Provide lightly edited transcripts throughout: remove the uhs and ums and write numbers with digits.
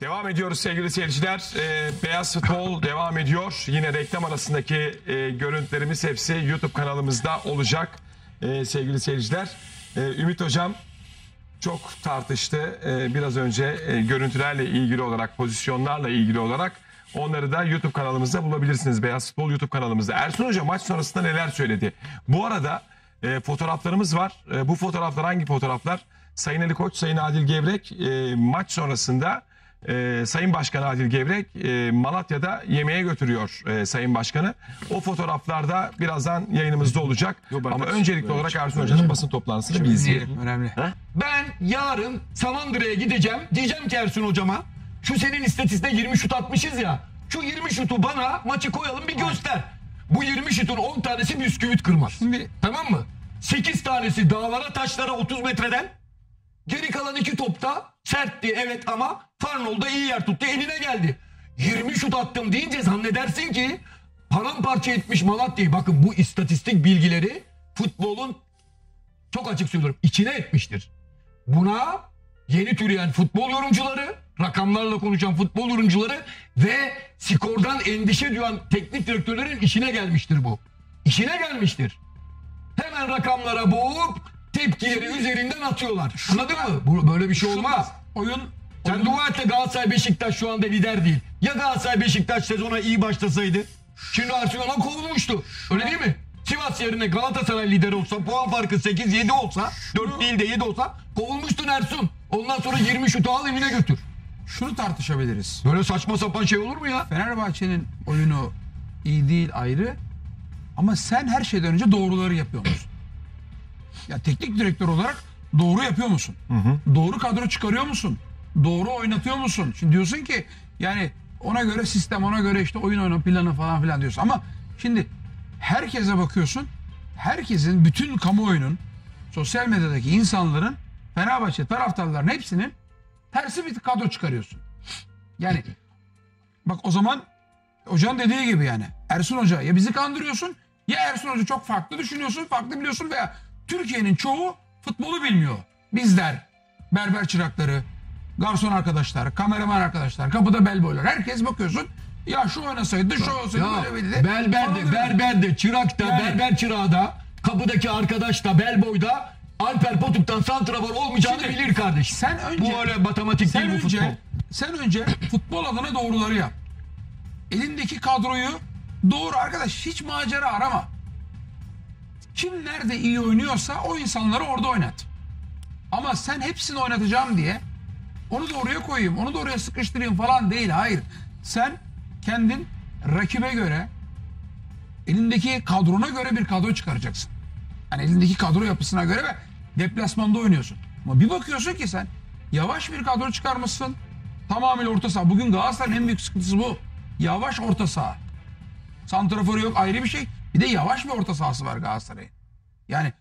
Devam ediyoruz sevgili seyirciler. Beyaz Futbol devam ediyor. Yine reklam arasındaki görüntülerimiz hepsi YouTube kanalımızda olacak sevgili seyirciler. Ümit Hocam çok tartıştı. Biraz önce görüntülerle ilgili olarak, pozisyonlarla ilgili olarak onları da YouTube kanalımızda bulabilirsiniz. Beyaz Futbol YouTube kanalımızda. Ersun Hoca maç sonrasında neler söyledi? Bu arada fotoğraflarımız var. Bu fotoğraflar hangi fotoğraflar? Sayın Ali Koç, Sayın Adil Gevrek maç sonrasında Sayın Başkan Adil Gevrek Malatya'da yemeğe götürüyor Sayın Başkan'ı. O fotoğraflarda birazdan yayınımızda olacak. Ama öncelikli olarak Ersun Hoca'nın basın toplantısını bir izleyelim. Önemli. Ha? Ben yarın Samandıra'ya gideceğim. Diyeceğim ki Ersun Hocama, şu senin istatistiğe 20 şut atmışız ya. Şu 20 şutu bana maçı koyalım bir göster. Bu 20 şutun 10 tanesi bisküvit kırmaz. Şimdi, tamam mı? 8 tanesi dağlara taşlara 30 metreden. Geri kalan 2 topta sertti evet ama Farnol'da iyi yer tuttu, eline geldi. 20 şut attım deyince zannedersin ki paramparça etmiş Malatya'yı. Bakın bu istatistik bilgileri futbolun, çok açık söylüyorum, içine etmiştir. Buna yeni türeyen futbol yorumcuları, rakamlarla konuşan futbol yorumcuları ve skordan endişe duyan teknik direktörlerin işine gelmiştir bu. İşine gelmiştir. Hemen rakamlara boğup tepkileri üzerinden atıyorlar. Anladın mı? Böyle bir şey olmaz. Sen dua et de Galatasaray Beşiktaş şu anda lider değil. Ya Galatasaray Beşiktaş sezona iyi başlasaydı? Şimdi Ersun Yanal kovulmuştu. Öyle değil mi? Sivas yerine Galatasaray lideri olsa, puan farkı 8-7 olsa, 4 değil de 7 olsa kovulmuştun Ersun. Ondan sonra 20 şutu al evine götür. Şunu tartışabiliriz. Böyle saçma sapan şey olur mu ya? Fenerbahçe'nin oyunu iyi değil ayrı. Ama sen her şeyden önce doğruları yapıyorsun. Ya teknik direktör olarak doğru yapıyor musun? Hı hı. Doğru kadro çıkarıyor musun? Doğru oynatıyor musun? Şimdi diyorsun ki yani ona göre sistem, ona göre işte oyun oyna planı falan filan diyorsun. Ama şimdi herkese bakıyorsun. Herkesin, bütün kamuoyunun, sosyal medyadaki insanların, Fenerbahçe taraftarların hepsinin tersi bir kadro çıkarıyorsun. Yani bak o zaman hocanın dediği gibi yani Ersun Hoca ya bizi kandırıyorsun ya Ersun Hoca çok farklı düşünüyorsun, farklı biliyorsun veya Türkiye'nin çoğu futbolu bilmiyor. Bizler, berber çırakları, garson arkadaşlar, kameraman arkadaşlar, kapıda bel boylar. Herkes bakıyorsun. Ya şu oynasaydı, şu olsaydı böyle bildi. Berber de, berber de, çırak da, yani, berber çırağı da, kapıdaki arkadaş da, bel boy da Alper Potuk'tan santrafor olmayacağını şimdi, bilir kardeş. Sen önce, bu öyle matematik değil bu futbol. Sen önce futbol adına doğruları yap. Elindeki kadroyu doğru arkadaş. Hiç macera arama. Kim nerede iyi oynuyorsa o insanları orada oynat. Ama sen hepsini oynatacağım diye onu da oraya koyayım, onu da oraya sıkıştırayım falan değil. Hayır. Sen kendin rakibe göre, elindeki kadrona göre bir kadro çıkaracaksın. Yani elindeki kadro yapısına göre ve deplasmanda oynuyorsun. Ama bir bakıyorsun ki sen yavaş bir kadro çıkarmışsın. Tamamıyla orta saha. Bugün Galatasaray'ın en büyük sıkıntısı bu. Yavaş orta saha. Santraforu yok ayrı bir şey. Bir de yavaş bir orta sahası var Galatasaray'ın. Yani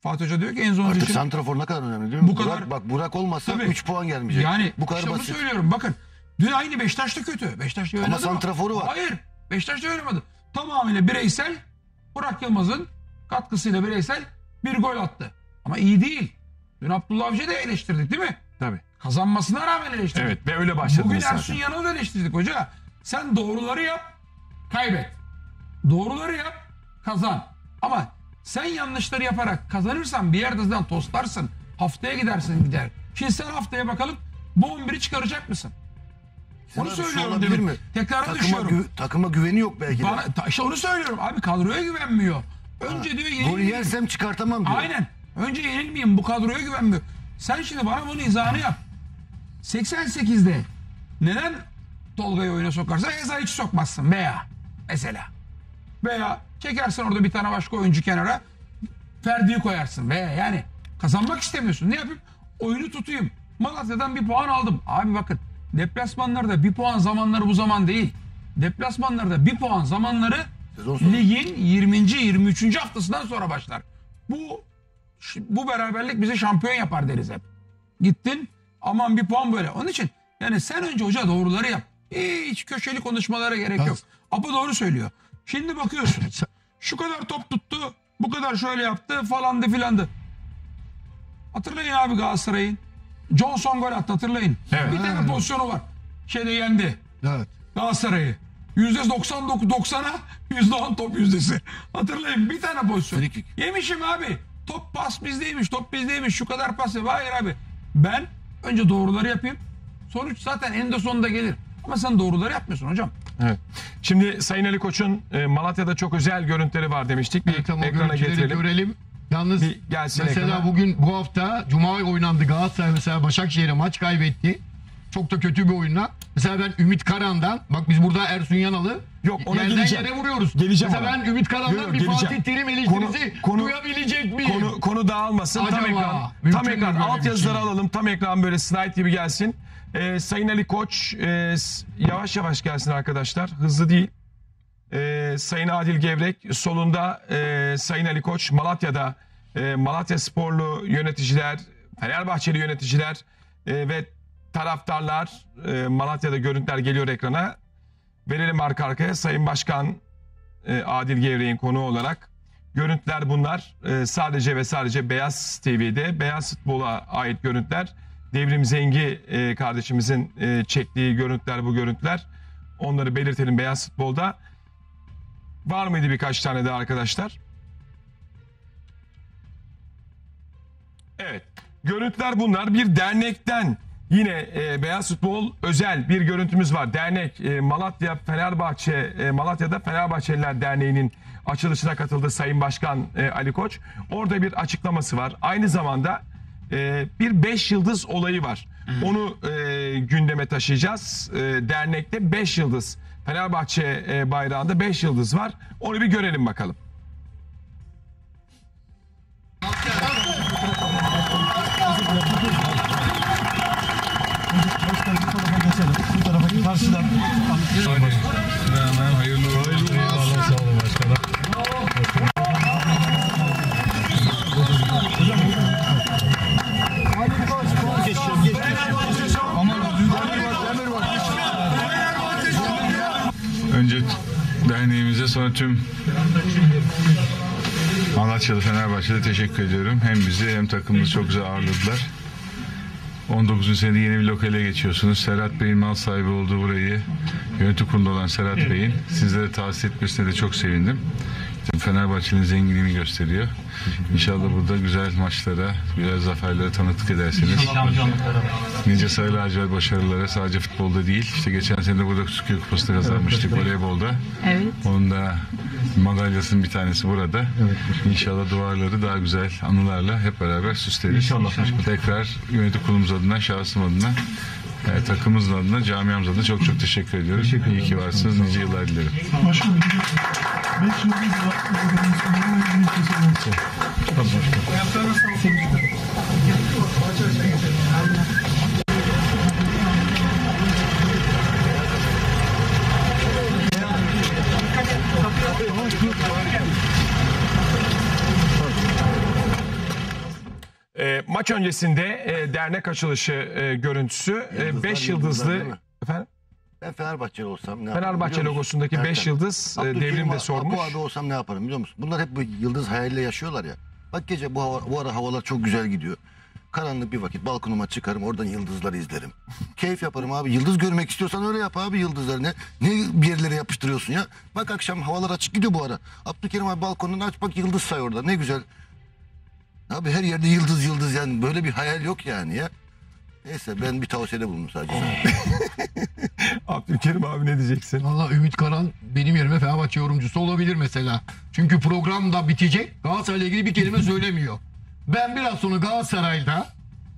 Fatih Hoca diyor ki en zor işin... Santrafor ne kadar önemli değil mi? Bu kadar, bak Burak olmasa tabii, 3 puan gelmeyecek. Yani bu kadar işte basit. Bunu söylüyorum bakın. Dün aynı Beşiktaş'ta kötü. Beşiktaş'ta ama santraforu var. Hayır. Beşiktaş'ta oynamadı. Tamamıyla bireysel Burak Yılmaz'ın katkısıyla bireysel bir gol attı. Ama iyi değil. Dün Abdullah Avcı'yı da eleştirdik değil mi? Tabii. Kazanmasına rağmen eleştirdik. Evet ve öyle başladı. Bugün Ersun Yanal'ı da eleştirdik hoca. Sen doğruları yap, kaybet. Doğruları yap, kazan. Ama sen yanlışları yaparak kazanırsan bir yerden tostlarsın. Haftaya gidersin gider. Şimdi sen haftaya bakalım bu 11'i çıkaracak mısın? Onu söylüyorum dedim. Tekrar düşüyorum. Takıma güveni yok belki de. İşte onu söylüyorum abi, kadroya güvenmiyor. Önce diyor yenilmeyeyim. Golü yersem çıkartamam diyor. Aynen. Önce yenilmeyeyim, bu kadroya güvenmiyor. Sen şimdi bana bunun izahını yap. 88'de neden Tolga'yı oyuna sokarsan Eza'yı hiç sokmazsın veya mesela. Veya çekersin orada bir tane başka oyuncu kenara, Ferdi'yi koyarsın veya yani kazanmak istemiyorsun. Ne yapayım? Oyunu tutayım. Malatya'dan bir puan aldım. Abi bakın deplasmanlarda bir puan zamanları bu zaman değil. Deplasmanlarda bir puan zamanları ligin 20. 23. haftasından sonra başlar. Bu beraberlik bizi şampiyon yapar deriz hep. Gittin aman bir puan böyle. Onun için yani sen önce hoca doğruları yap. Hiç köşeli konuşmalara gerek yok. Apo doğru söylüyor. Şimdi bakıyorsun. Şu kadar top tuttu. Bu kadar şöyle yaptı. Falandı filandı. Hatırlayın abi Galatasaray'ın. Johnson gol attı hatırlayın. Evet. Bir tane pozisyonu var. şeyde yendi. Evet. Galatasaray'ı. %99-90'a %10 top yüzdesi. Hatırlayın, bir tane pozisyon. Frikik. Yemişim abi. Top pas bizdeymiş, top bizdeymiş, şu kadar pas. Hayır abi. Ben önce doğruları yapayım. Sonuç zaten en de sonunda gelir. Ama sen doğruları yapmıyorsun hocam. Evet. Şimdi Sayın Ali Koç'un Malatya'da çok özel görüntüleri var demiştik. Bir ekrana getirelim. Görelim. Yalnız mesela ekrana. Bugün, bu hafta Cuma oynandı. Galatasaray mesela Başakşehir'e maç kaybetti. Çok da kötü bir oyunla. Mesela ben Ümit Karan'dan, bak biz burada Ersun Yanal'ı yerden yere vuruyoruz. Geleceğim mesela ona. Ben Ümit Karan'dan Fatih Terim eleştirisi duyabilecek miyim? Konu dağılmasın. Acaba, tam ekran. Alt yazıları alalım. Tam ekran böyle slide gibi gelsin. Sayın Ali Koç yavaş yavaş gelsin arkadaşlar. Hızlı değil. Sayın Adil Gevrek solunda Sayın Ali Koç. Malatya'da Malatyasporlu yöneticiler, Fenerbahçeli yöneticiler ve taraftarlar. Malatya'da görüntüler geliyor ekrana. Verelim arka arkaya. Sayın Başkan Adil Gevrek'in konuğu olarak. Görüntüler bunlar. Sadece ve sadece Beyaz TV'de Beyaz Futbol'a ait görüntüler. Devrim Zengi kardeşimizin çektiği görüntüler bu görüntüler. Onları belirtelim Beyaz Futbol'da. Var mıydı birkaç tane de arkadaşlar? Evet. Görüntüler bunlar. Bir dernekten yine Beyaz Futbol özel bir görüntümüz var. Dernek Malatya Fenerbahçe, Malatya'da Fenerbahçeliler Derneği'nin açılışına katıldı Sayın Başkan Ali Koç. Orada bir açıklaması var. Aynı zamanda bir 5 yıldız olayı var. Onu gündeme taşıyacağız. Dernekte 5 yıldız. Fenerbahçe bayrağında 5 yıldız var. Onu bir görelim bakalım. Bu tarafa karşıdan. Hayırlı olsun. Allah sağ olun başkanım. Önce derneğimize, sonra tüm Malatyalı Fenerbahçe'de teşekkür ediyorum. Hem bizi hem takımımızı çok güzel ağırladılar. 19. senede yeni bir lokale geçiyorsunuz. Serhat Bey'in mal sahibi olduğu burayı, yönetim kurulunda olan Serhat Bey'in sizlere tavsiye etmesine de çok sevindim. Fenerbahçe'nin zenginliğini gösteriyor. İnşallah burada güzel maçlara, güzel zaferlere tanıklık edersiniz. Nice sayılı acayip başarılara, sadece futbolda değil. İşte geçen sene de burada Kusuköy Kupası'nı kazanmıştık, voleybolda. Evet. Onun da madalyasının bir tanesi burada. İnşallah duvarları daha güzel anılarla hep beraber süsleriz. İnşallah. Tekrar yönetim kurulumuz adına, şahsım adına, takımımızın adına, camiamız adına çok çok teşekkür ediyorum. İyi ki varsınız. Nice yıllar dilerim. Başkanım. 5 yıldız var. Maç öncesinde dernek açılışı görüntüsü 5 yıldızlı efendim. Ben Fenerbahçeli olsam ne yaparım? Fenerbahçe logosundaki 5 yıldız Devrim de sormuş. Bu abi olsam ne yaparım biliyor musun? Bunlar hep bu yıldız hayaliyle yaşıyorlar ya. Bak gece bu ara havalar çok güzel gidiyor. Karanlık bir vakit balkonuma çıkarım, oradan yıldızları izlerim. Keyif yaparım abi. Yıldız görmek istiyorsan öyle yap abi yıldızları. Ne bir yerlere yapıştırıyorsun ya. Bak akşam havalar açık gidiyor bu ara. Abdülkerim abi balkonunu aç, bak yıldız say orada. Ne güzel. Abi her yerde yıldız yıldız, yani böyle bir hayal yok yani ya. Neyse ben bir tavsiyede bulundum sadece. Abdülkerim abi ne diyeceksin? Vallahi Ümit Karan benim yerime Fenerbahçe yorumcusu olabilir mesela. Çünkü program da bitecek. Galatasaray'la ilgili bir kelime söylemiyor. Ben biraz sonra Galatasaray'da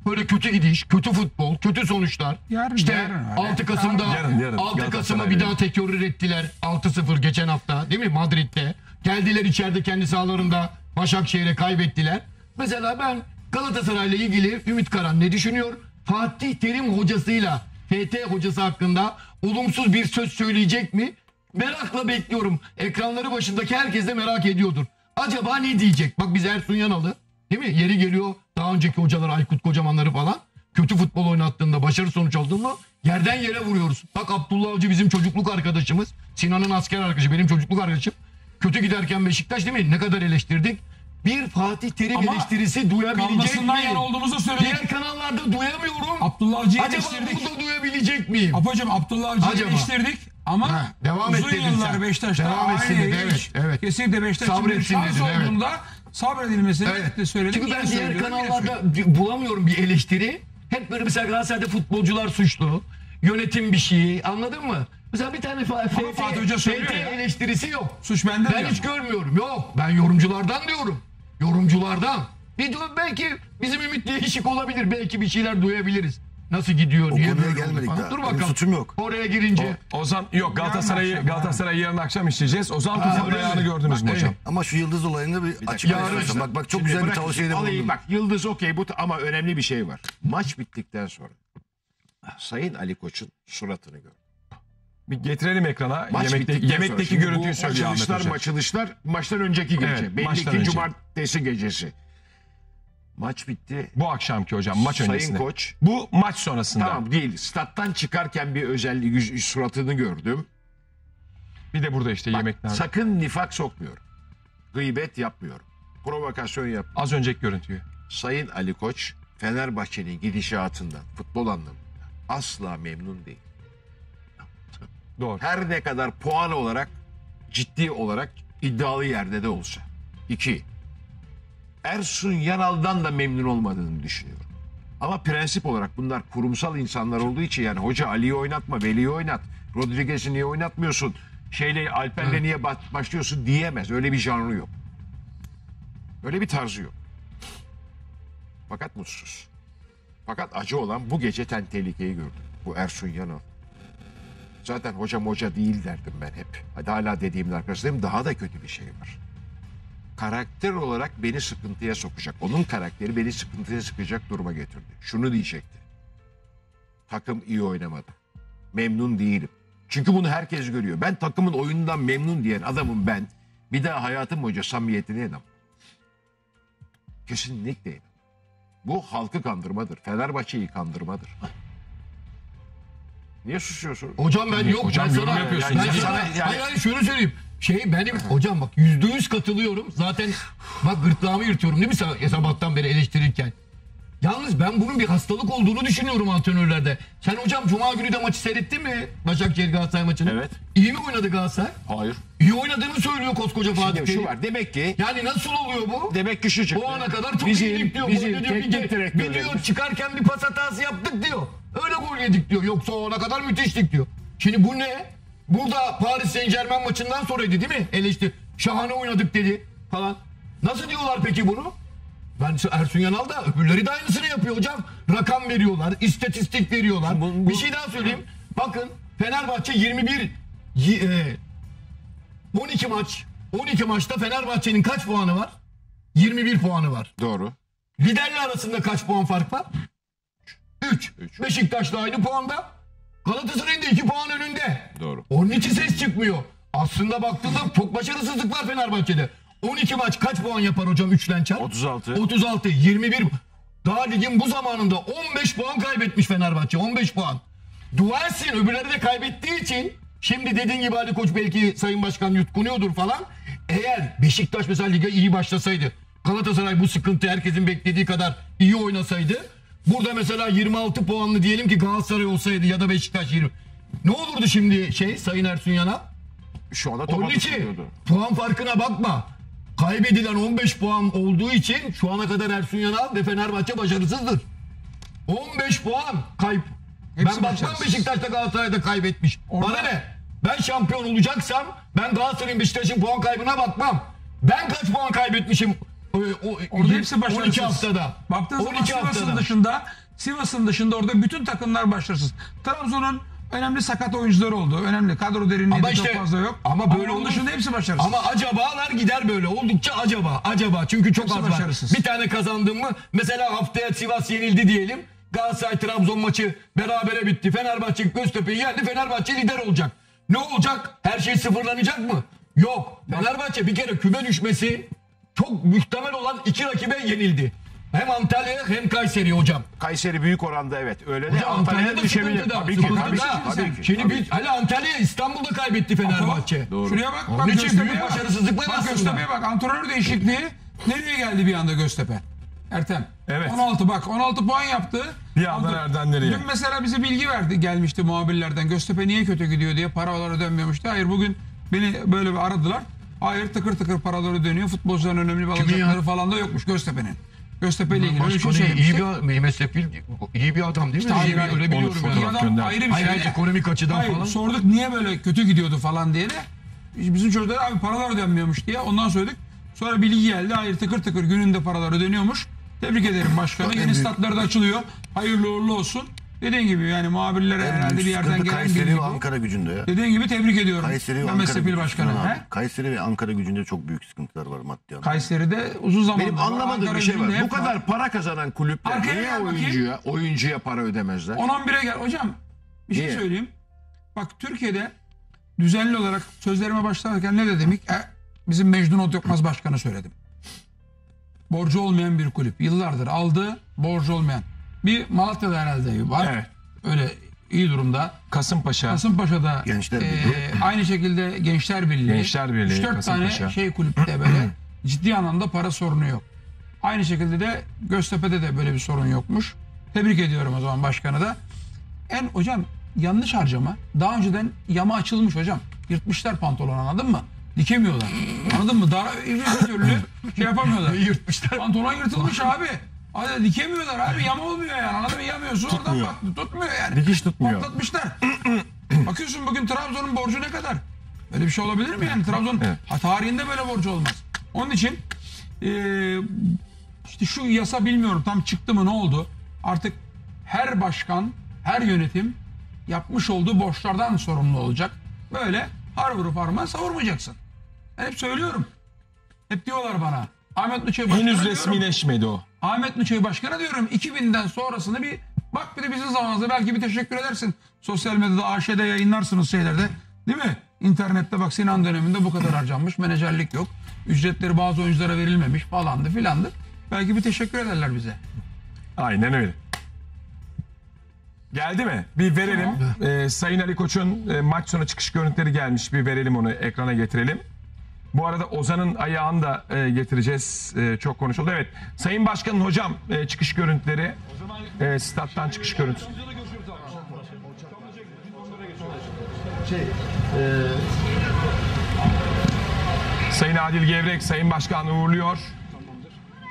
böyle kötü gidiş, kötü futbol, kötü sonuçlar. Yarın, işte yarın 6 Kasım'da yarın. 6 Kasım'ı bir daha tekrar ettiler. 6-0 geçen hafta değil mi Madrid'de? Geldiler içeride kendi sahalarında Başakşehir'e kaybettiler. Mesela ben Galatasaray'la ilgili Ümit Karan ne düşünüyor? Fatih Terim hocasıyla FT hocası hakkında olumsuz bir söz söyleyecek mi? Merakla bekliyorum. Ekranları başındaki herkes de merak ediyordur. Acaba ne diyecek? Bak biz Ersun Yanal'ı değil mi? Yeri geliyor daha önceki hocalar, Aykut Kocamanları falan. Kötü futbol oynattığında, başarı sonuç aldığında yerden yere vuruyoruz. Bak Abdullah Avcı bizim çocukluk arkadaşımız. Sinan'ın asker arkadaşı, benim çocukluk arkadaşım. Kötü giderken Beşiktaş değil mi? Ne kadar eleştirdik. Bir Fatih Terim ama eleştirisi duyabilecek mi? Kalmasından yan olduğumuzu söyledik. Diğer kanallarda duyamıyorum. Abdullah Avcı'yı eleştirdik. Acaba bunu da duyabilecek etmeyecek miyim? Hocam Abdullah Avcı'yı eleştirdik ama ha, devam uzun yıllar Beşiktaş'ta aynı iş. Evet. Kesinlikle Beşiktaş'ın şans olduğunda sabredilmesini söyledik. Çünkü ben diğer kanallarda bulamıyorum bir eleştiri. Hep böyle mesela Galatasaray'da futbolcular suçlu. Yönetim bir şeyi, anladın mı? Mesela bir tane Fatih Hoca söylüyor eleştirisi yok. Suç benden ben hiç görmüyorum. Yok, ben yorumculardan diyorum. Yorumculardan. Belki bizim ümit değişik olabilir. Belki bir şeyler duyabiliriz. Nasıl gidiyor? O konuya gelmedik daha. Dur bakalım. Suçum yok. Oraya girince. Ozan yok, Galatasaray'ı yarın akşam işleyeceğiz. Ozan Tufan ayağını gördünüz mü hocam? Ama şu Yıldız olayında bir açıklayalım. Işte. Bak çok güzel bir tavsiye buldum. Bak Yıldız okey bu ama önemli bir şey var. Maç bittikten sonra Sayın Ali Koç'un suratını gördüm. Bir getirelim ekrana. Yemekteki görüntüyü söyleyeyim. Maçtan önceki gece. Evet, belli ki cumartesi gecesi. Maç bitti. Bu akşamki hocam maç öncesinde. Sayın Koç. Bu maç sonrasında. Tamam değil. Stat'tan çıkarken bir özelliği yüz suratını gördüm. Bir de burada işte yemekler. Sakın nifak sokmuyorum. Gıybet yapmıyorum. Provokasyon yapmıyorum. Az önceki görüntüyü. Sayın Ali Koç Fenerbahçe'nin gidişatından futbol anlamında asla memnun değil. Doğru. Her ne kadar puan olarak ciddi olarak iddialı yerde de olsa. 2. Ersun Yanal'dan da memnun olmadığını düşünüyorum. Ama prensip olarak bunlar kurumsal insanlar olduğu için yani hoca Ali'yi oynatma, Veli'yi oynat, Rodriguez'i niye oynatmıyorsun, Alper'le niye başlıyorsun diyemez. Öyle bir janrı yok. Öyle bir tarzı yok. Fakat mutsuz. Fakat acı olan bu gece tehlikeyi gördüm. Bu Ersun Yanal. Zaten hocam hoca değil derdim ben hep. Hadi hala dediğimin arkasındayım. Daha da kötü bir şey var. Karakter olarak beni sıkıntıya sokacak. Onun karakteri beni sıkıntıya sıkacak duruma getirdi. Şunu diyecekti. Takım iyi oynamadı. Memnun değilim. Çünkü bunu herkes görüyor. Ben takımın oyunundan memnun diyen adamım ben. Bir daha hayatım hoca samimiyetine inanmam. Kesinlikle inanmam. Bu halkı kandırmadır. Fenerbahçe'yi kandırmadır. Niye susuyorsun? Hocam ben yok. Hocam yorum yapıyorsun. Hayır şunu söyleyeyim. Benim hocam bak %100 katılıyorum. Zaten bak gırtlağımı yırtıyorum değil mi sabahtan beri eleştirirken. Yalnız ben bunun bir hastalık olduğunu düşünüyorum antrenörlerde. Sen hocam cuma günü de maçı seyrettin mi? Başakşehir Galatasaray maçını. Evet. İyi mi oynadı Galatasaray? Hayır. İyi oynadığını söylüyor koskoca Fatih Terim. Şu var. Demek ki yani nasıl oluyor bu? Demek ki şu çıktı. O ana kadar çok iyi diyor. Biliyor çıkarken bir pas hatası yaptık diyor. Öyle gol yedik diyor. Yoksa o ana kadar müthiştik diyor. Şimdi bu ne? Burada Paris Saint Germain maçından sonraydı değil mi? Eleştir. Şahane oynadık dedi falan. Nasıl diyorlar peki bunu? Ben Ersun Yanal da öbürleri de aynısını yapıyor hocam. Rakam veriyorlar, istatistik veriyorlar. Bir şey daha söyleyeyim. Bakın Fenerbahçe 12 maç. 12 maçta Fenerbahçe'nin kaç puanı var? 21 puanı var. Doğru. Liderle arasında kaç puan fark var? 3. Beşiktaş da aynı puanda. Galatasaray'ın da 2 puan önünde. Doğru. Onun için ses çıkmıyor. Aslında baktığında çok başarısızlık var Fenerbahçe'de. 12 maç kaç puan yapar hocam 3'den çarp? 36. 36, 21. Daha ligin bu zamanında 15 puan kaybetmiş Fenerbahçe. 15 puan. Dua etsin öbürleri de kaybettiği için. Şimdi dediğin gibi Ali Koç belki Sayın Başkan yutkunuyordur falan. Eğer Beşiktaş mesela lige iyi başlasaydı. Galatasaray bu sıkıntı herkesin beklediği kadar iyi oynasaydı. Burada mesela 26 puanlı diyelim ki Galatasaray olsaydı ya da Beşiktaş 20. Ne olurdu şimdi Sayın Ersun Yanal? Şu anda topa tutuyordu. Puan farkına bakma. Kaybedilen 15 puan olduğu için şu ana kadar Ersun Yanal ve Fenerbahçe başarısızdır. 15 puan kayıp. Hepsi ben bakmam Beşiktaş'ta Galatasaray'da kaybetmiş. Bana ne? Ben şampiyon olacaksam ben Galatasaray'ın Beşiktaş'ın puan kaybına bakmam. Ben kaç puan kaybetmişim? Orada hepsi başarısız. 12 haftada. Baktığınız zaman Sivas'ın dışında orada bütün takımlar başarısız. Trabzon'un önemli sakat oyuncular oldu. Önemli kadro derinliği de çok fazla yok. Ama böyle onun dışında hepsi başarısız. Ama acabalar gider böyle. Oldukça acaba. Çünkü çok hepsi az başarısız. Var. Bir tane kazandın mı? Mesela haftaya Sivas yenildi diyelim. Galatasaray Trabzon maçı berabere bitti. Fenerbahçe Göztepe'yi yendi. Fenerbahçe lider olacak. Ne olacak? Her şey sıfırlanacak mı? Yok. Fenerbahçe bir kere küme düşmesi çok muhtemel olan 2 rakibe yenildi. Hem Antalya hem Kayseri hocam. Kayseri büyük oranda öyle de Antalya'da düşebilir. Tabii ki. Şimdi hala Antalya İstanbul'da kaybetti Fenerbahçe. Doğru. Şuraya bak. Onun için büyük başarısızlıklar aslında. Göztepe'ye bak. Antrenör değişikliği nereye geldi bir anda Göztepe? Ertem. Evet. 16 bak 16 puan yaptı. Diyadan Erdemleri. Dün mesela bize bilgi verdi, gelmişti muhabirlerden. Göztepe niye kötü gidiyor diye, paraları dönmüyormuştu. Hayır, bugün beni böyle bir aradılar. Hayır, tıkır tıkır paraları dönüyor. Futbolcuların önemli alacakları falan da yokmuş Göztepe'nin. Göztepe'yle ilgili bir şey, iyi bir adam değil mi? İşte iyi bir, öyle olur, yani. Adam ayrı bir hayır, şey. Hayır, ekonomik açıdan hayır, falan. Sorduk niye böyle kötü gidiyordu falan diye de. Bizim çocuklar abi paralar ödenmiyormuş diye ondan söyledik. Sonra bilgi geldi. Hayır, tıkır tıkır gününde paralar ödeniyormuş. Tebrik ederim başkanı. Yeni statlar da açılıyor. Hayırlı uğurlu olsun. Dediğin gibi yani muhabirlere herhalde bir yerden gelen Kayseri ve Ankara gücünde ya. Dediğin gibi tebrik ediyorum. Kayseri ve Ankara gücünde. Kayseri ve Ankara gücünde çok büyük sıkıntılar var maddi anlamda. Kayseri'de uzun zamandır. Benim anlamadığım bir şey var. Bu kadar var. Para kazanan kulüpler niye oyuncuya para ödemezler? 10-11'e gel. Hocam bir şey söyleyeyim. Bak Türkiye'de düzenli olarak sözlerime başlarken ne dedim? Bizim Mecnun Otyokmaz başkanı söyledim. Borcu olmayan bir kulüp. Yıllardır aldı, borcu olmayan. Bir Malatya'da herhalde var. Evet. Öyle iyi durumda. Kasımpaşa'da aynı şekilde Gençler Birliği 3-4 tane kulüpte böyle ciddi anlamda para sorunu yok. Aynı şekilde de Göztepe'de de böyle bir sorun yokmuş. Tebrik ediyorum o zaman başkanı da. Hocam yanlış harcama. Daha önceden yama açılmış hocam. Yırtmışlar pantolonu, anladın mı? Dikemiyorlar. Anladın mı? Daha bir türlü şey yapamıyorlar. Yırtmışlar. Pantolon yırtılmış abi. Hadi dikemiyorlar abi. Yama olmuyor yani. Anladın mı? Yamıyorsun. Tutmuyor. Oradan tutmuyor yani. Dikiş tutmuyor. Patlatmışlar. Bakıyorsun bugün Trabzon'un borcu ne kadar? Böyle bir şey olabilir mi yani? Trabzon tarihinde böyle borcu olmaz. Onun için işte şu yasa bilmiyorum tam çıktı mı, ne oldu? Artık her başkan, her yönetim yapmış olduğu borçlardan sorumlu olacak. Böyle har vurup harman savurmayacaksın. Ben hep söylüyorum. Hep diyorlar bana. Ahmet Nüçay başkana henüz resmileşmedi diyorum. O. Ahmet Nüçay başkana diyorum. 2000'den sonrasını bir bak, bir de bizim zamanımızda belki bir teşekkür edersin. Sosyal medyada, AŞ'de yayınlarsınız şeylerde. Değil mi? İnternette bak Sinan döneminde bu kadar harcanmış. Menajerlik yok. Ücretleri bazı oyunculara verilmemiş falandı filandı. Belki bir teşekkür ederler bize. Aynen öyle. Geldi mi? Bir verelim. Sayın Ali Koç'un maç sonu çıkış görüntüleri gelmiş. Bir verelim, onu ekrana getirelim. Bu arada Ozan'ın ayağını da getireceğiz. Çok konuşuldu. Evet. Sayın Başkanım, hocam çıkış görüntüleri. Stat'tan çıkış görüntüsü. Sayın Adil Gevrek, Sayın Başkan uğurluyor.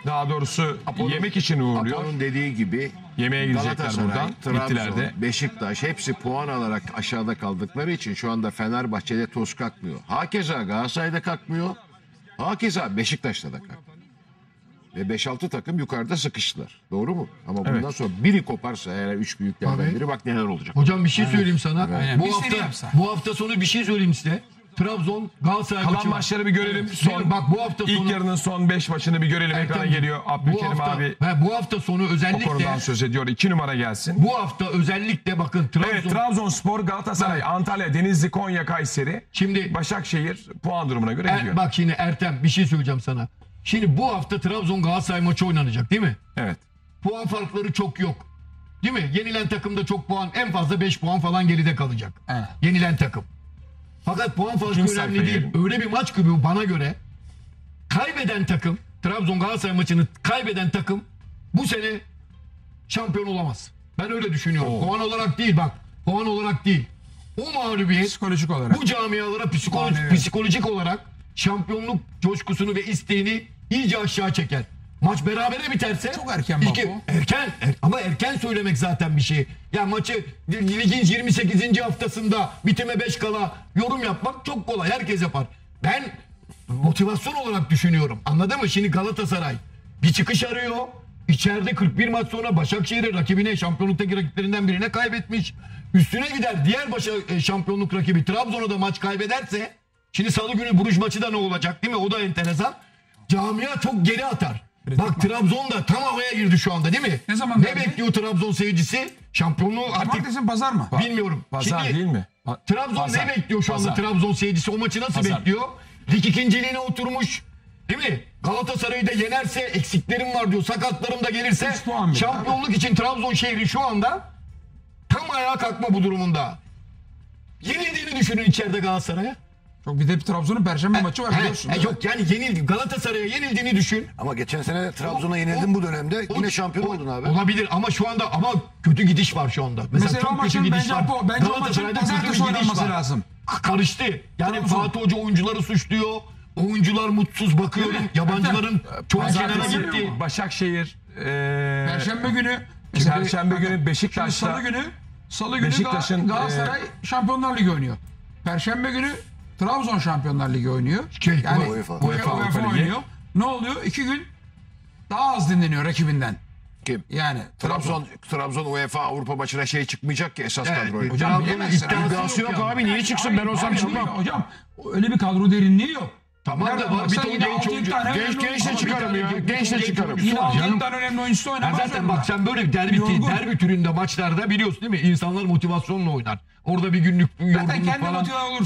Daha doğrusu yemek için uğurluyor. Apo'nun dediği gibi yemeğe gidecekler buradan. Trabzon, Beşiktaş hepsi puan alarak aşağıda kaldıkları için şu anda Fenerbahçe'de toz kalkmıyor. Hakeza Galatasaray'da kalkmıyor. Hakeza Beşiktaş'ta da kalkmıyor. Ve 5-6 takım yukarıda sıkıştılar. Doğru mu? Ama bundan sonra biri koparsa eğer, 3 büyüklerden biri, bak neler olacak. Hocam bir şey söyleyeyim sana. Evet. Bu hafta sonu bir şey söyleyeyim size. Trabzon Galatasaray kalan maçları bir görelim. Son, bak bu hafta sonu, ilk yarının son 5 maçını bir görelim. Ekrana geliyor Abdülkerim abi. Bu hafta sonu özellikle o konudan söz ediyor. 2 numara gelsin. Bu hafta özellikle bakın Trabzonspor, Galatasaray, Antalya, Denizli, Konya, Kayseri. Şimdi Başakşehir puan durumuna göre gidiyor. Bak şimdi Ertem bir şey söyleyeceğim sana. Şimdi bu hafta Trabzon Galatasaray maçı oynanacak değil mi? Evet. Puan farkları çok yok. Değil mi? Yenilen takımda çok puan, en fazla 5 puan falan geride kalacak. Evet. Yenilen takım. Fakat puan farkı önemli değil. Öyle bir maç gibi bana göre kaybeden takım, Trabzon Galatasaray maçını kaybeden takım bu sene şampiyon olamaz. Ben öyle düşünüyorum. Puan olarak değil bak. Puan olarak değil. O mağlubiyet psikolojik olarak. Bu camialara psikolojik olarak şampiyonluk coşkusunu ve isteğini iyice aşağı çeker. Maç berabere biterse çok erken bak bu. Ama erken söylemek zaten bir şey. Ya yani maçı ligin 28. haftasında bitime 5 kala yorum yapmak çok kolay. Herkes yapar. Ben motivasyon olarak düşünüyorum. Anladın mı? Şimdi Galatasaray bir çıkış arıyor. İçeride 41 maç sonra Başakşehir'e, rakibine, şampiyonluktaki rakiplerinden birine kaybetmiş. Üstüne gider diğer şampiyonluk rakibi Trabzon'a da maç kaybederse, şimdi salı günü Buruş maçı da ne olacak değil mi? O da enteresan. Camia çok geri atar. Bak Trabzon da tam havaya girdi şu anda değil mi? Ne bekliyor Trabzon seyircisi? Şampiyonluğu artık pazar mı? Bilmiyorum. Pazar şimdi, değil mi? Trabzon pazar. Ne bekliyor şu anda Trabzon seyircisi? O maçı nasıl bekliyor? Lig ikinciliğine oturmuş. Değil mi? Galatasaray'ı da yenerse, eksiklerim var diyor, sakatlarım da gelirse şampiyonluk için Trabzon şehri şu anda tam ayağa kalkma bu durumunda. Yenildiğini düşünün içeride Galatasaray'a. Bir de Trabzon'un Perşembe maçı var biliyorsun. Yok yani yenildi. Galatasaray'a yenildiğini düşün. Ama geçen sene de Trabzon'a yenildin bu dönemde. Yine şampiyon oldun abi. Olabilir ama şu anda ama kötü gidiş var şu anda. Mesela çok kötü gidiş var. Bence o maçın pazartesi oynanması lazım. Karıştı. Yani Fatih Hoca oyuncuları suçluyor. Oyuncular mutsuz bakıyorum. Yabancıların çoğu kenara gitti. Başakşehir. Perşembe günü. Perşembe günü Beşiktaş'ta. Salı günü Galatasaray Şampiyonlar Ligi oynuyor. Perşembe günü Trabzon Şampiyonlar Ligi oynuyor. Yani UEFA oynuyor. Ne oluyor? 2 gün daha az dinleniyor rakibinden. Kim? Yani Trabzon UEFA Avrupa maçına şey çıkmayacak ki esas kadroyu. Hocam iddiası yok abi. Niye çıksın? Ben olsam çıkmam. Hocam öyle bir kadro derinliği yok. Tamam da var bir ton genç oyuncu. Gençle çıkarım ya. Gençle çıkarım. Yine 6'dan önemli oyuncusu oynamaz. Zaten bak sen böyle bir derbi türünde maçlarda biliyorsun değil mi? İnsanlar motivasyonla oynar. Orada bir günlük yorgunluk falan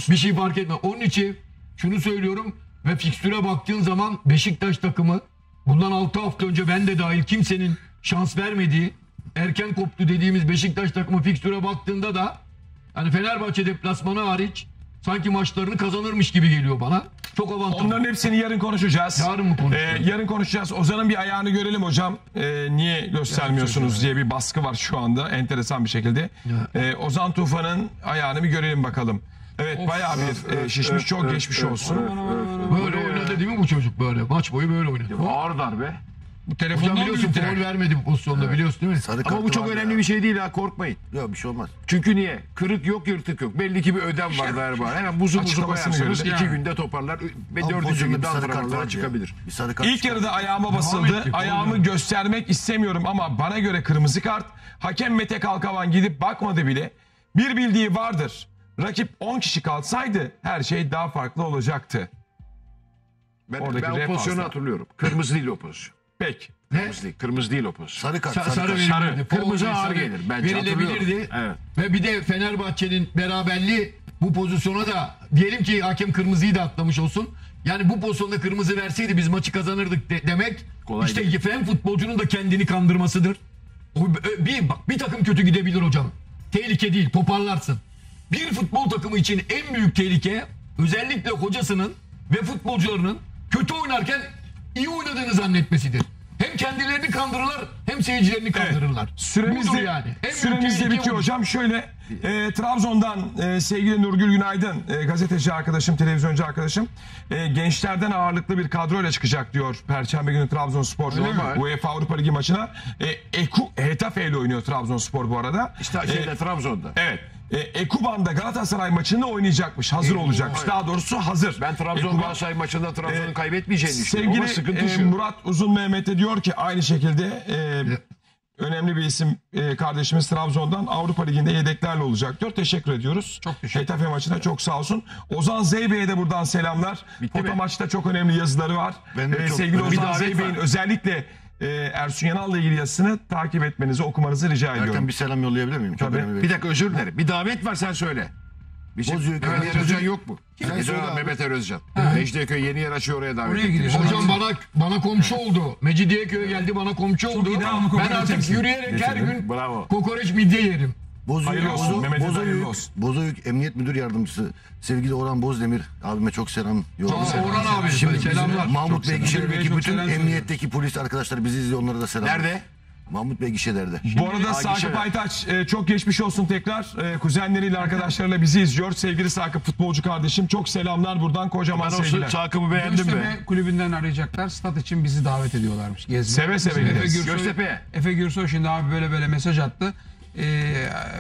bir şey fark etmez. Onun için şunu söylüyorum ve fikstüre baktığın zaman Beşiktaş takımı bundan 6 hafta önce ben de dahil kimsenin şans vermediği erken koptu dediğimiz Beşiktaş takımı fikstüre baktığında da hani Fenerbahçe deplasmanı hariç sanki maçlarını kazanırmış gibi geliyor bana. Çok avantajlı. Onların hepsini yarın konuşacağız. Yarın mı konuşacağız? Yarın konuşacağız. Ozan'ın bir ayağını görelim hocam. Niye göstermiyorsunuz diye bir baskı var şu anda. Enteresan bir şekilde. Ozan Tufan'ın ayağını bir görelim bakalım. Evet bayağı bir şişmiş. Çok geçmiş olsun. Böyle oynadı değil mi bu çocuk böyle? Maç boyu böyle oynadı. Ağır darbe. Hocam biliyorsun foul vermedi bu pozisyonda biliyorsun değil mi? Sarı ama bu çok önemli bir şey değil ha korkmayın. Yok bir şey olmaz. Çünkü niye? Kırık yok yırtık yok. Belli ki bir ödem var galiba. Hemen buzu koyarsınız 2 günde toparlar ve 4. günde antrenmanlara çıkabilir. İlk yarıda ayağıma basıldı. Ayağımı göstermek istemiyorum ama bana göre kırmızı kart. Hakem Mete Kalkavan gidip bakmadı bile. Bir bildiği vardır. Rakip 10 kişi kalsaydı her şey daha farklı olacaktı. Ben o pozisyonu hatırlıyorum. Kırmızı değil o pozisyon. Peki. Kırmızı değil o pozisyon. Sarı kart. Sarı. Kırmızı ağır gelir. Bence verilebilirdi. Evet. Ve bir de Fenerbahçe'nin beraberliği bu pozisyona da diyelim ki hakem kırmızıyı da atlamış olsun. Yani bu pozisyonda kırmızı verseydi biz maçı kazanırdık demek. Kolay işte hem futbolcunun da kendini kandırmasıdır. Bir takım kötü gidebilir hocam. Tehlike değil toparlarsın. Bir futbol takımı için en büyük tehlike özellikle hocasının ve futbolcularının kötü oynarken iyi oynadığını zannetmesidir. Hem kendilerini kandırırlar hem seyircilerini kandırırlar. Evet, süremiz de bitiyor hocam. Şöyle Trabzon'dan sevgili Nurgül Günaydın gazeteci arkadaşım, televizyoncu arkadaşım gençlerden ağırlıklı bir kadroyla çıkacak diyor. Perşembe günü Trabzonspor UEFA Avrupa Ligi maçına. Hetafe ile oynuyor Trabzonspor bu arada. İşte Trabzon'da. Evet. Ekuban'da Galatasaray maçını oynayacakmış. Hazır olacakmış. Daha doğrusu hazır. Ben Trabzon-Galatasaray maçında Trabzon'un kaybetmeyeceğini düşünüyorum. Sevgili Murat Uzun Mehmet de diyor ki aynı şekilde önemli bir isim kardeşimiz Trabzon'dan Avrupa Ligi'nde yedeklerle olacak diyor. Teşekkür ediyoruz. Çok teşekkür ederim. Hetafe maçına çok sağ olsun. Ozan Zeybe'ye de buradan selamlar. Foto maçta çok önemli yazıları var. Sevgili Ozan Zeybe'nin özellikle Ersun Yanal'la ilgili yazısını takip etmenizi, okumanızı rica ediyorum. Ertem bir selam yollayabilir miyim? Tabii. Bir dakika özür dilerim. Bir davet var sen söyle. Mehmet Erözcan yok mu? Mehmet Erözcan. Mecidiyeköy yeni yer açıyor oraya davet ediyoruz. Hocam bana komşu oldu. Mecidiyeköy geldi bana komşu oldu. Ben artık yürüyerek her gün kokoreç midye yerim. Bozoyuk Emniyet Müdür Yardımcısı sevgili Orhan Bozdemir abime çok selam yolluyorum. Orhan abi şimdi selamlar. Mahmut Bey Gişeler'deki bütün emniyetteki polis arkadaşlar bizi izliyor, onlara da selam. Nerede? Mahmut Bey Gişeler'de. Bu arada Sakıp Aytaç çok geçmiş olsun tekrar. Kuzenleriyle arkadaşlarıyla bizi izliyor. Sevgili Sakıp futbolcu kardeşim çok selamlar buradan, kocaman sevgiler. Sakıp'ı beğendim mi? Göztepe kulübünden arayacaklar. Stat için bizi davet ediyorlarmış. Seve seve gideriz. Göztepe'ye. Efe Gürsoy şimdi abi böyle mesaj attı.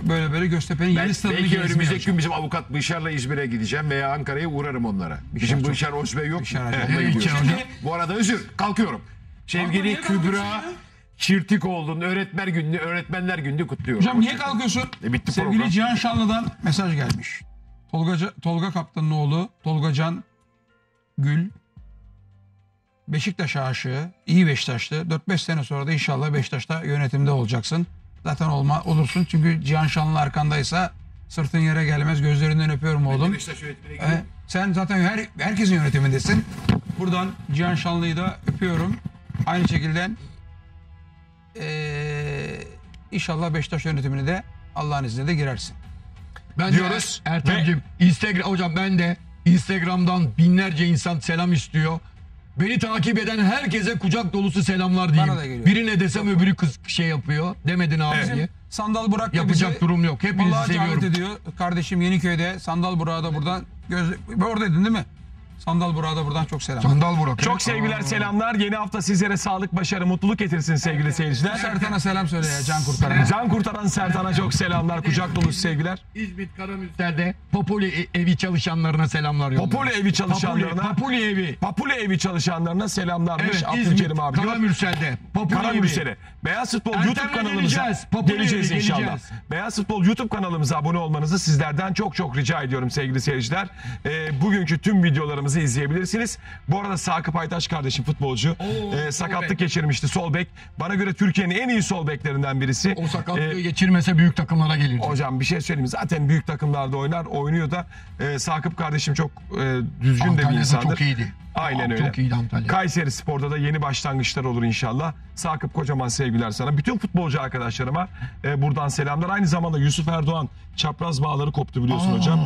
Böyle Göztepe'nin yeni stadını gezmeye. Belki önümüzdeki gün bizim avukat Bışar'la İzmir'e gideceğim veya Ankara'ya uğrarım onlara. Bizim Bışar Özbey yok. Bu arada özür kalkıyorum. Sevgili Kübra Çirtikoğlu'nun öğretmenler gününü kutluyorum. Hocam niye kalkıyorsun? Sevgili program. Cihan Şanlı'dan mesaj gelmiş. Tolga Kaptan'ın oğlu Tolgacan Gül Beşiktaş aşığı, iyi Beşiktaşlı. 4-5 sene sonra da inşallah Beşiktaş'ta yönetimde olacaksın. Zaten olursun çünkü Cihan Şanlı arkandaysa sırtın yere gelmez. Gözlerinden öpüyorum oğlum. Sen zaten herkesin yönetimindesin. Buradan Cihan Şanlı'yı da öpüyorum. Aynı şekilde inşallah Beşiktaş yönetimine de Allah'ın izniyle de girersin. Ben diyoruz. Ertem'cim Instagram hocam ben de Instagram'dan binlerce insan selam istiyor. Beni takip eden herkese kucak dolusu selamlar diyeyim. Birine desem çok öbürü kız şey yapıyor. Demedin abi diye. Evet. Sandal Burak yapacak durum yok. Hepinizi seviyorum. Ediyor. Kardeşim Yeniköy'de Sandal Burak'a da buradan oradaydın değil mi? Sandal Burak'a da buradan çok selam. Sandal Burak. Çok sevgiler, selamlar. Yeni hafta sizlere sağlık, başarı, mutluluk getirsin sevgili seyirciler. Sertan'a selam söyle ya, can kurtaran. Can kurtaran Sertan'a çok selamlar, kucak dolu sevgiler. İzmit Karamürsel'de Populi Evi çalışanlarına selamlar yolluyoruz. Populi Evi çalışanlarına. Populi Evi. Populi Evi çalışanlarına selamlarmış. Evet, İzmit abi. Karamürsel'de. Karamürsel'e. Beyaz Futbol YouTube kanalımıza geleceğiz inşallah. Beyaz Futbol YouTube kanalımıza abone olmanızı sizlerden çok çok rica ediyorum sevgili seyirciler. Bugünkü tüm videolarımız izleyebilirsiniz. Bu arada Sakıp Aytaç kardeşim futbolcu. Sakatlık geçirmişti. Sol bek. Bana göre Türkiye'nin en iyi sol beklerinden birisi. O sakatlığı geçirmese büyük takımlara gelirdi. Hocam bir şey söyleyeyim. Zaten büyük takımlarda oynar. Oynuyor da. Sakıp kardeşim çok düzgün Antalya'da de bir insandır. Çok iyiydi. Aynen öyle. Çok iyiydi Antalya. Kayseri Spor'da da yeni başlangıçlar olur inşallah. Sakıp kocaman sevgiler sana. Bütün futbolcu arkadaşlarıma buradan selamlar. Aynı zamanda Yusuf Erdoğan çapraz bağları koptu biliyorsun hocam.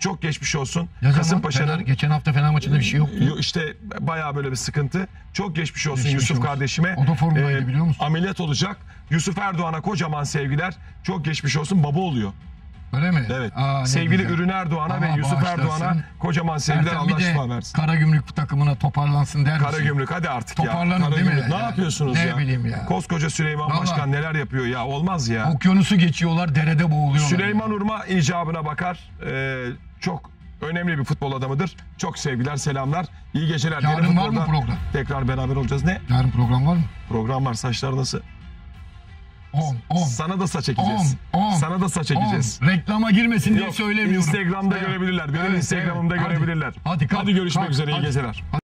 Çok geçmiş olsun. Kasımpaşa'nın geçen hafta Fener maçında bir şey yoktu. İşte bayağı böyle bir sıkıntı. Çok geçmiş olsun Yusuf kardeşime. O da formdaydı biliyor musun? Ameliyat olacak. Yusuf Erdoğan'a kocaman sevgiler. Çok geçmiş olsun. Baba oluyor. Öyle mi? Evet. Aa, sevgili Ürün Erdoğan'a ve Yusuf Erdoğan'a kocaman sevgiler, Allah şifa versin. Karagümrük takımına toparlansın der misin? Karagümrük hadi artık toparlanın ya. Değil mi? Ne yapıyorsunuz ne ya? Ne bileyim ya. Koskoca Süleyman Vallahi, Başkan neler yapıyor ya, olmaz ya. Okyanusu geçiyorlar, derede boğuluyorlar. Süleyman Urma icabına bakar. Çok önemli bir futbol adamıdır. Çok sevgiler, selamlar. İyi geceler. Yarın var mı program? Tekrar beraber olacağız. Ne? Yarın program var mı? Program var. Saçlar nasıl? Sana da saç ekeceğiz. Sana da saç ekeceğiz. Reklama girmesin diye söylemiyorum. Instagram'da görebilirler. Benim Instagram'ımda görebilirler. Hadi görüşmek üzere. İyi geceler.